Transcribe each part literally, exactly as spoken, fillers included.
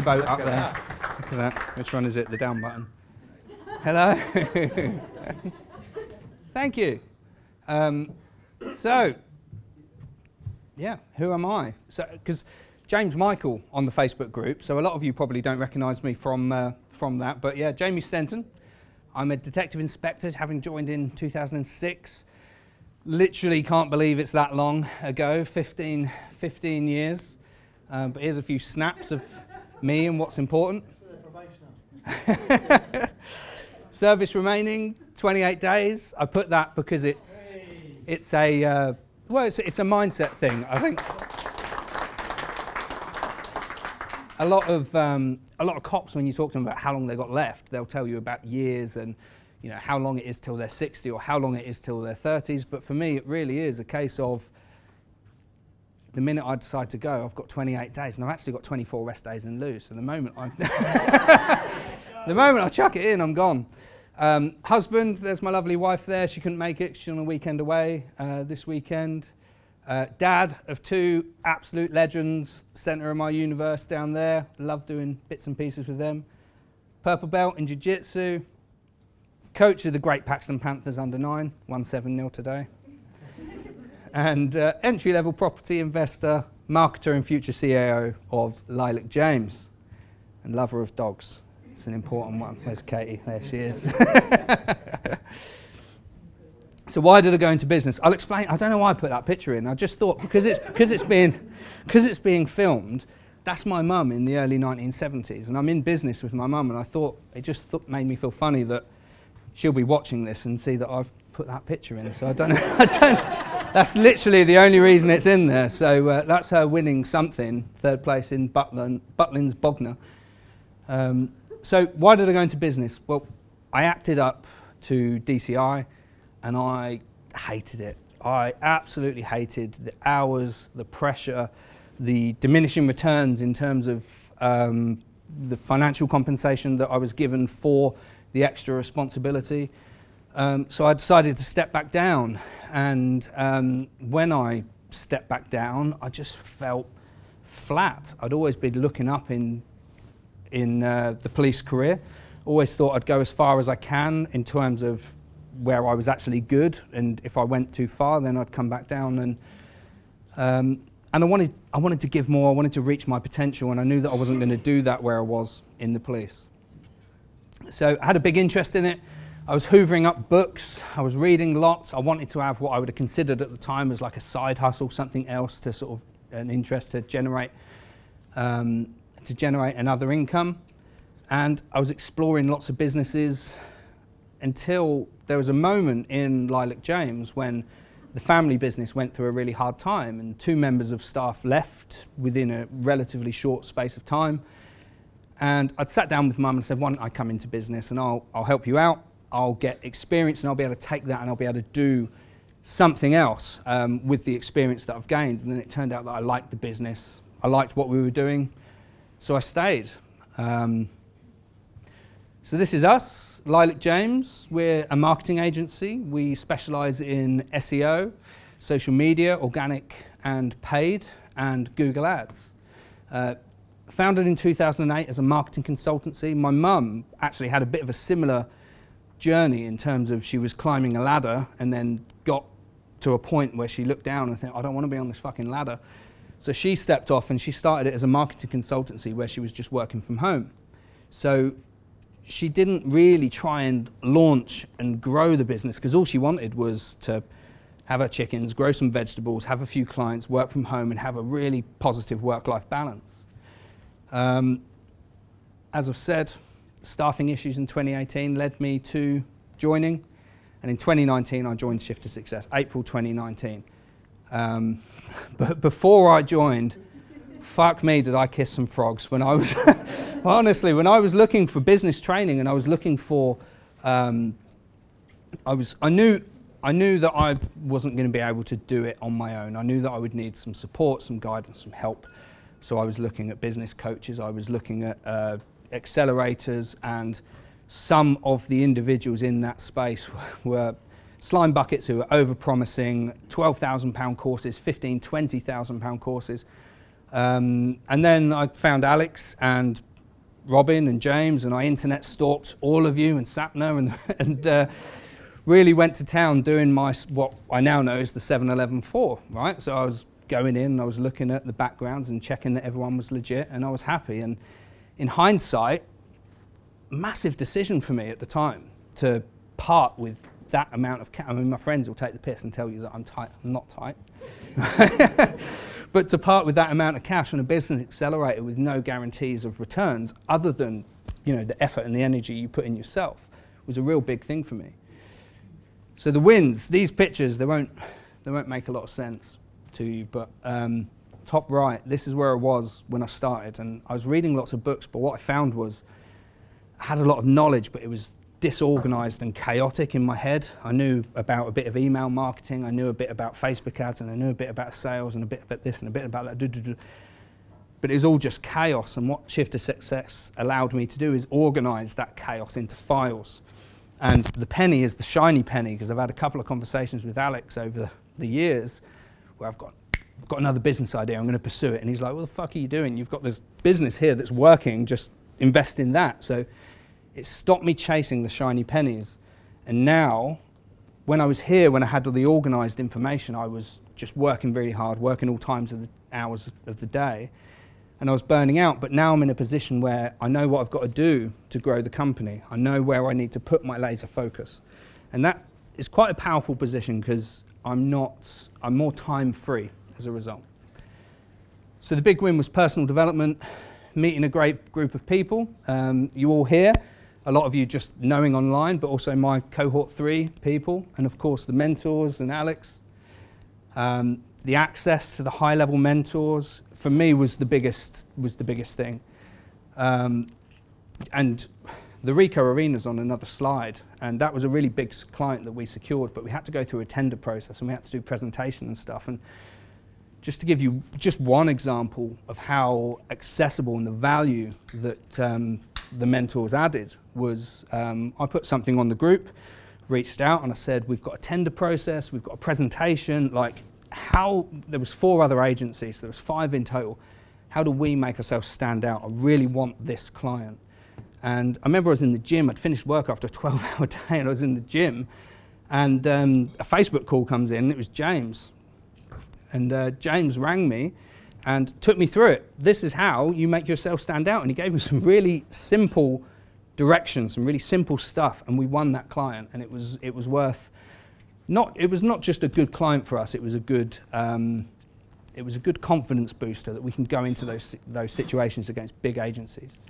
Sea boat up there. Look at that. Which one is it? The down button. Hello. Thank you. Um, so, yeah, who am I? So, because James Michael on the Facebook group, so a lot of you probably don't recognise me from uh, from that, but yeah, Jamie Stenton. I'm a detective inspector, having joined in two thousand six. Literally can't believe it's that long ago, fifteen, fifteen years. Uh, but here's a few snaps of me and what's important. Service remaining, twenty-eight days. I put that because it's hey. it's a uh, well, it's, it's a mindset thing. I think a lot of um, a lot of cops, when you talk to them about how long they got left, they'll tell you about years and you know how long it is till they're sixty or how long it is till their thirties. But for me, it really is a case of the minute I decide to go, I've got twenty-eight days, and I've actually got twenty-four rest days in lieu. So the moment I'm the moment I chuck it in, I'm gone. Um, husband, there's my lovely wife there. She couldn't make it. She's on a weekend away uh, this weekend. Uh, dad of two absolute legends, centre of my universe down there. Love doing bits and pieces with them. Purple belt in jiu-jitsu. Coach of the great Paxton Panthers under nine, won seven nil today. And uh, entry-level property investor, marketer and future C E O of Lilac James, and lover of dogs. It's an important one. Where's Katie? There she is. So why did I go into business? I'll explain. I don't know why I put that picture in. I just thought because it's because it's being because it's being filmed. That's my mum in the early nineteen seventies, and I'm in business with my mum. And I thought it just th made me feel funny that she'll be watching this and see that I've put that picture in. So I don't know. I don't. That's literally the only reason it's in there. So uh, that's her winning something, third place in Butlin, Butlin's Bognor. Um, so why did I go into business? Well, I acted up to D C I and I hated it. I absolutely hated the hours, the pressure, the diminishing returns in terms of um, the financial compensation that I was given for the extra responsibility. Um, so I decided to step back down, and um, when I stepped back down, I just felt flat. I'd always been looking up in, in uh, the police career, always thought I'd go as far as I can in terms of where I was actually good, and if I went too far then I'd come back down, and, um, and I, wanted, I wanted to give more, I wanted to reach my potential, and I knew that I wasn't going to do that where I was in the police. So I had a big interest in it. I was hoovering up books, I was reading lots, I wanted to have what I would have considered at the time as like a side hustle, something else to sort of, an interest to generate, um, to generate another income. And I was exploring lots of businesses until there was a moment in Lilac James when the family business went through a really hard time and two members of staff left within a relatively short space of time. And I'd sat down with mum and said, why don't I come into business and I'll, I'll help you out. I'll get experience and I'll be able to take that and I'll be able to do something else um, with the experience that I've gained. And then it turned out that I liked the business. I liked what we were doing. So I stayed. Um, so this is us, Lilac James. We're a marketing agency. We specialise in S E O, social media, organic and paid, and Google Ads. Uh, founded in two thousand eight as a marketing consultancy. My mum actually had a bit of a similar journey in terms of she was climbing a ladder and then got to a point where she looked down and thought, I don't want to be on this fucking ladder. So she stepped off and she started it as a marketing consultancy where she was just working from home. So she didn't really try and launch and grow the business because all she wanted was to have her chickens, grow some vegetables, have a few clients, work from home and have a really positive work-life balance. Um, as I've said, staffing issues in twenty eighteen led me to joining, and in twenty nineteen I joined Shift to Success, April twenty nineteen. Um, but before I joined, fuck me did I kiss some frogs when I was, honestly, when I was looking for business training and I was looking for, um, I, was, I, knew, I knew that I wasn't going to be able to do it on my own. I knew that I would need some support, some guidance, some help. So I was looking at business coaches, I was looking at uh, accelerators, and some of the individuals in that space were slime buckets who were over-promising twelve thousand pound courses, fifteen, twenty thousand pound courses. Um, and then I found Alex and Robin and James, and I internet stalked all of you and Sapna, and, and uh, really went to town doing my, what I now know is the seven eleven four, right? So I was going in, I was looking at the backgrounds and checking that everyone was legit, and I was happy. And in hindsight, massive decision for me at the time to part with that amount of cash. I mean, my friends will take the piss and tell you that I'm tight. I'm not tight. But to part with that amount of cash on a business accelerator with no guarantees of returns other than, you know, the effort and the energy you put in yourself was a real big thing for me. So the wins, these pictures, they won't, they won't make a lot of sense to you, but um, top right, this is where I was when I started, and I was reading lots of books, but what I found was I had a lot of knowledge, but it was disorganized and chaotic in my head. I knew about a bit of email marketing, I knew a bit about Facebook ads, and I knew a bit about sales, and a bit about this, and a bit about that, do, do, do. But it was all just chaos, and what Shift to Success allowed me to do is organize that chaos into files. And the penny is the shiny penny, because I've had a couple of conversations with Alex over the years where I've got, I've got another business idea, I'm going to pursue it, and he's like, what the fuck are you doing? You've got this business here that's working, just invest in that. So it stopped me chasing the shiny pennies. And now, when I was here, when I had all the organized information, I was just working really hard, working all times of the hours of the day, and I was burning out. But now I'm in a position where I know what I've got to do to grow the company. I know where I need to put my laser focus. And that is quite a powerful position, because I'm not, I'm more time free as a result. So the big win was personal development, meeting a great group of people. Um, you all here, a lot of you just knowing online, but also my cohort three people, and of course the mentors and Alex. Um, the access to the high level mentors, for me, was the biggest, was the biggest thing. Um, and the Rico Arena's on another slide, and that was a really big client that we secured, but we had to go through a tender process, and we had to do presentation and stuff. And just to give you just one example of how accessible and the value that um, the mentors added was, um, I put something on the group, reached out, and I said, we've got a tender process, we've got a presentation, like, how, there was four other agencies, so there was five in total. How do we make ourselves stand out? I really want this client. And I remember I was in the gym, I'd finished work after a twelve hour day, and I was in the gym, and um, a Facebook call comes in, and it was James. And uh, James rang me and took me through it. This is how you make yourself stand out. And he gave me some really simple directions, some really simple stuff, and we won that client. And it was, it was worth, not, it was not just a good client for us, it was a good, um, it was a good confidence booster that we can go into those, those situations against big agencies.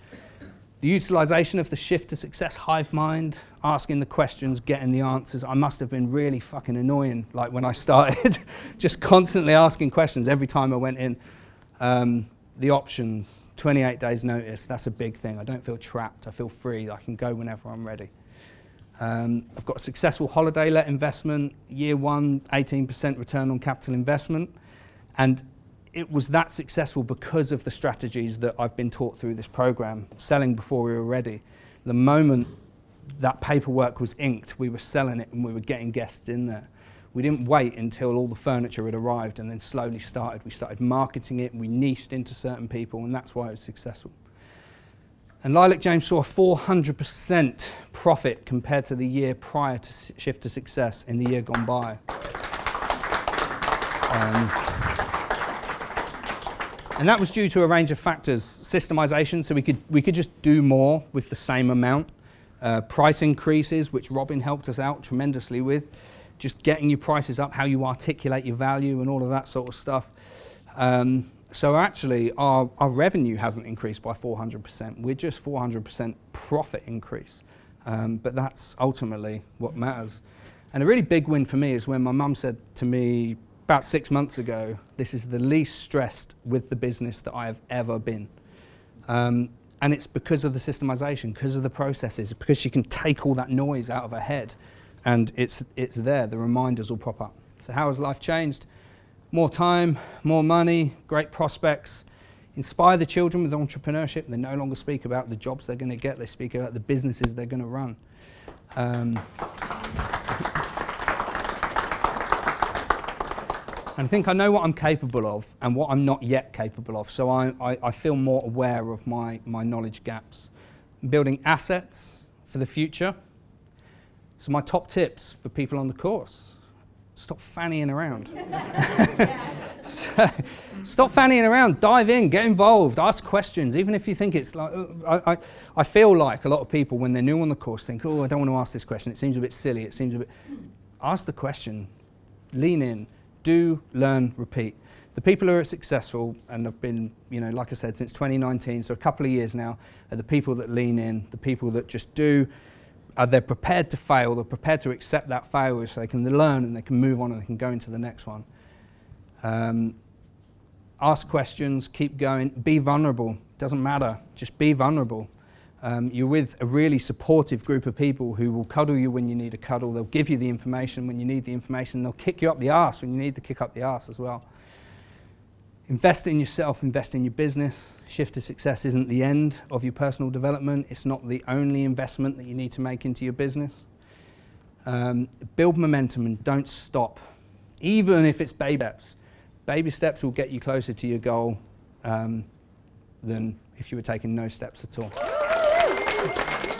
The utilization of the Shift to Success hive mind, asking the questions, getting the answers. I must have been really fucking annoying, like, when I started, just constantly asking questions every time I went in. Um, the options, twenty-eight days notice, that's a big thing. I don't feel trapped, I feel free, I can go whenever I'm ready. Um, I've got a successful holiday let investment, year one, eighteen percent return on capital investment. And it was that successful because of the strategies that I've been taught through this program, selling before we were ready. The moment that paperwork was inked, we were selling it, and we were getting guests in there. We didn't wait until all the furniture had arrived and then slowly started. We started marketing it, and we niched into certain people, and that's why it was successful. And Lilac James saw a four hundred percent profit compared to the year prior to Shift to Success in the year gone by. Um, And that was due to a range of factors. Systemization, so we could, we could just do more with the same amount. Uh, price increases, which Robin helped us out tremendously with. Just getting your prices up, how you articulate your value and all of that sort of stuff. Um, so actually, our, our revenue hasn't increased by four hundred percent. We're just four hundred percent profit increase. Um, but that's ultimately what matters. And a really big win for me is when my mum said to me, about six months ago, this is the least stressed with the business that I have ever been. Um, and it's because of the systemization, because of the processes, because she can take all that noise out of her head, and it's, it's there, the reminders will pop up. So how has life changed? More time, more money, great prospects. Inspire the children with entrepreneurship. They no longer speak about the jobs they're going to get, they speak about the businesses they're going to run. Um, and think I know what I'm capable of and what I'm not yet capable of, so I, I, I feel more aware of my, my knowledge gaps. I'm building assets for the future. So my top tips for people on the course: stop fannying around. So, stop fannying around, dive in, get involved, ask questions, even if you think it's like, I, I, I feel like a lot of people when they're new on the course think, oh, I don't want to ask this question, it seems a bit silly, it seems a bit, ask the question, lean in, do, learn, repeat. The people who are successful, and have been, you know, like I said, since twenty nineteen, so a couple of years now, are the people that lean in, the people that just do, Uh, they're prepared to fail, they're prepared to accept that failure so they can learn and they can move on and they can go into the next one. Um, ask questions, keep going, be vulnerable, doesn't matter, just be vulnerable. Um, you're with a really supportive group of people who will cuddle you when you need a cuddle, they'll give you the information when you need the information, they'll kick you up the arse when you need to kick up the arse as well. Invest in yourself, invest in your business. Shift to Success isn't the end of your personal development. It's not the only investment that you need to make into your business. Um, build momentum and don't stop. Even if it's baby steps. Baby steps will get you closer to your goal um, than if you were taking no steps at all.